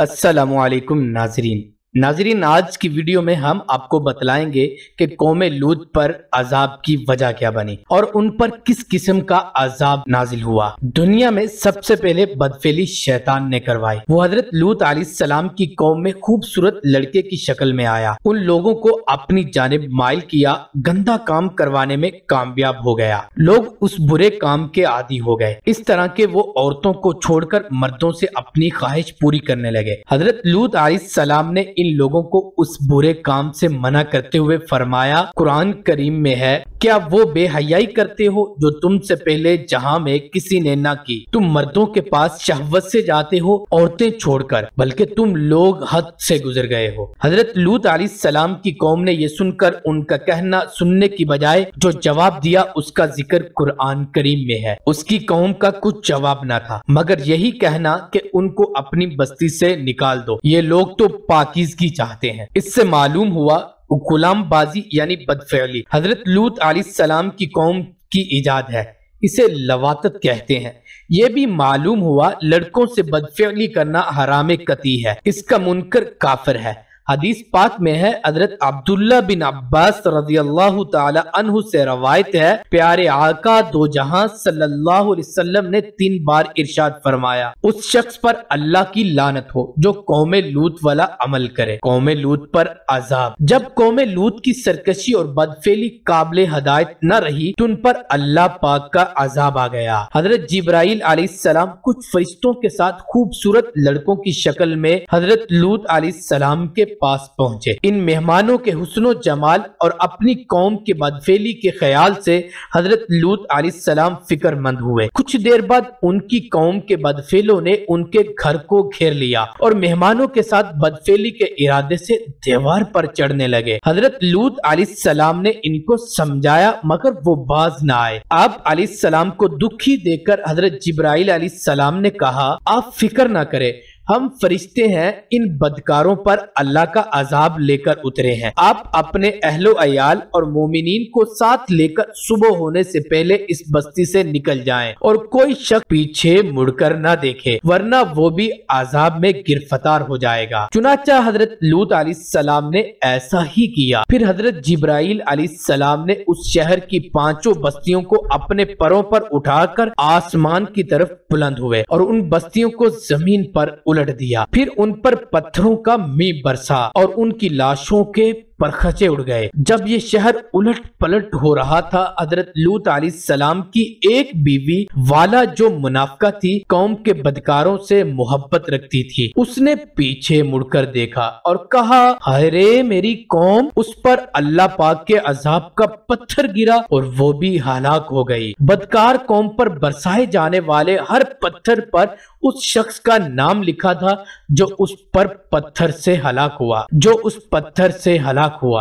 अस्सलामुअलैकुम नाजरीन, आज की वीडियो में हम आपको बतलाएंगे कि कौमे लूत पर अजाब की वजह क्या बनी और उन पर किस किस्म का अजाब नाजिल हुआ। दुनिया में सबसे पहले बदफेली शैतान ने करवाई। वो हजरत लूत अलैहिस्सलाम की कौम में खूबसूरत लड़के की शक्ल में आया, उन लोगों को अपनी जानिब माइल किया, गंदा काम करवाने में कामयाब हो गया। लोग उस बुरे काम के आदी हो गए। इस तरह के वो औरतों को छोड़कर मर्दों से अपनी ख्वाहिश पूरी करने लगे। हजरत लूत अलैहिस्सलाम ने लोगों को उस बुरे काम से मना करते हुए फरमाया, कुरान करीम में है, क्या वो बेहयाई करते हो जो तुमसे पहले जहां में किसी ने ना की। तुम मर्दों के पास शहवत से जाते हो औरतें छोड़कर, बल्कि तुम लोग हद से गुजर गए हो। हजरत लूत अलैहिस्सलाम की कौम ने ये सुनकर उनका कहना सुनने की बजाय जो जवाब दिया उसका जिक्र कुरान करीम में है। उसकी कौम का कुछ जवाब ना था मगर यही कहना कि उनको अपनी बस्ती से निकाल दो, ये लोग तो पाकीज़गी चाहते हैं। इससे मालूम हुआ गुलामबाजी यानी बदफेली हजरत लूत अलैहिस्सलाम की कौम की इजाद है, इसे लवातत कहते हैं। ये भी मालूम हुआ लड़कों से बदफेली करना हरामे कती है, इसका मुनकर काफिर है। हदीस पाक में है, हजरत अब्दुल्ला बिन अब्बास रज़ियल्लाहु ताला अन्हु से रवायत है, प्यारे आका दो जहां सल्लल्लाहु अलैहि वसल्लम ने 3 बार इरशाद फरमाया, उस शख्स पर अल्लाह की लानत हो जो कौमे लूत वाला अमल करे। कौमे लूत पर अजाब। जब कौमे लूत की सरकशी और बदफेली काबिल हदायत न रही तो उन पर अल्लाह पाक का अजाब आ गया। हजरत जिब्राइल अलैहिस्सलाम कुछ फरिश्तों के साथ खूबसूरत लड़कों की शक्ल में हजरत लूत अलैहिस्सलाम के पास पहुँचे। इन मेहमानों के हुस्नो जमाल और अपनी कौम के बदफेली के ख्याल से हजरत लूत अलैहिस्सलाम फिक्रमंद हुए। कुछ देर बाद उनकी कौम के बदफेलों ने उनके घर को घेर लिया और मेहमानों के साथ बदफेली के इरादे से दीवार पर चढ़ने लगे। हजरत लूत अलैहिस्सलाम ने इनको समझाया मगर वो बाज न आए। आप अलैहिस्सलाम को दुखी देखकर हजरत जिब्राइल अलैहिस्सलाम ने कहा, आप फिक्र न करें, हम फरिश्ते हैं, इन बदकारों पर अल्लाह का अजाब लेकर उतरे हैं। आप अपने अहलो अयाल और मोमिनीन को साथ लेकर सुबह होने से पहले इस बस्ती से निकल जाएं और कोई शख्स पीछे मुड़कर ना देखे, वरना वो भी अजाब में गिरफ्तार हो जाएगा। चुनाचा हजरत लूत अलैहिस्सलाम ने ऐसा ही किया। फिर हजरत जिब्राइल अलैहिस्सलाम ने उस शहर की 5 बस्तियों को अपने परों पर उठाकर आसमान की तरफ बुलंद हुए और उन बस्तियों को जमीन पर उलट दिया। फिर उन पर पत्थरों का मींह बरसा और उनकी लाशों के परखचे उड़ गए। जब ये शहर उलट पलट हो रहा था, हजरत लूत अलैहिस्सलाम की एक बीवी वाला जो मुनाफिका थी, कौम के बदकारों से मोहब्बत रखती थी, उसने पीछे मुड़कर देखा और कहा, हाय रे मेरी कौम, उस पर अल्लाह पाक के अजाब का पत्थर गिरा और वो भी हलाक हो गई। बदकार कौम पर बरसाए जाने वाले हर पत्थर पर उस शख्स का नाम लिखा था जो उस पर पत्थर से हलाक हुआ।